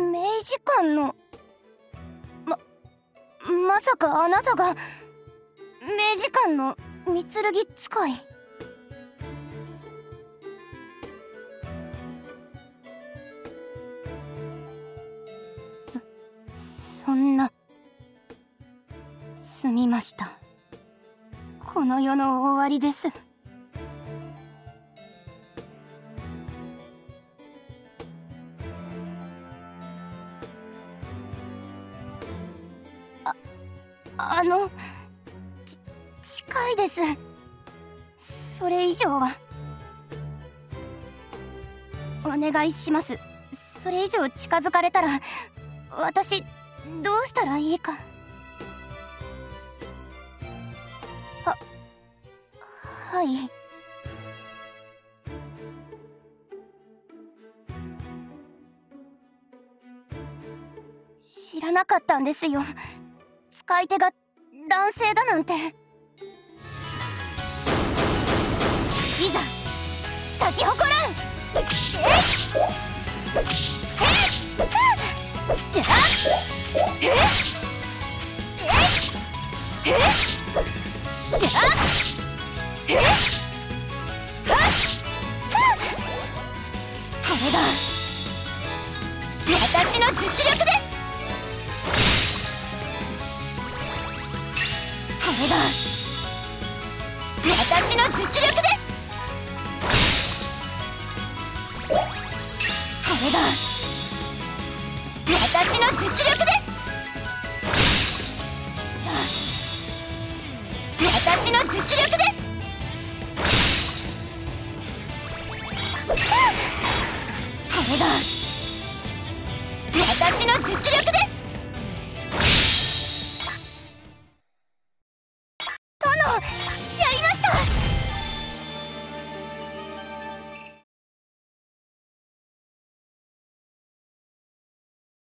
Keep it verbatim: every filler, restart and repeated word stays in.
名士官のままさかあなたが名士官の御剣使い？そそんな。すみました。この世の終わりです。ああのち近いです。それ以上はお願いします。それ以上近づかれたら私どうしたらいいか。ははい。知らなかったんですよ。使い手が男性だなんて。いざ咲き誇らん。えっえっ